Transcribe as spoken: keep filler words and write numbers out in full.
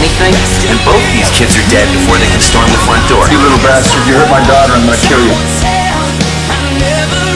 anything? And both these kids are dead before they can storm the front door. You little bastard, you hurt my daughter, I'm gonna kill you.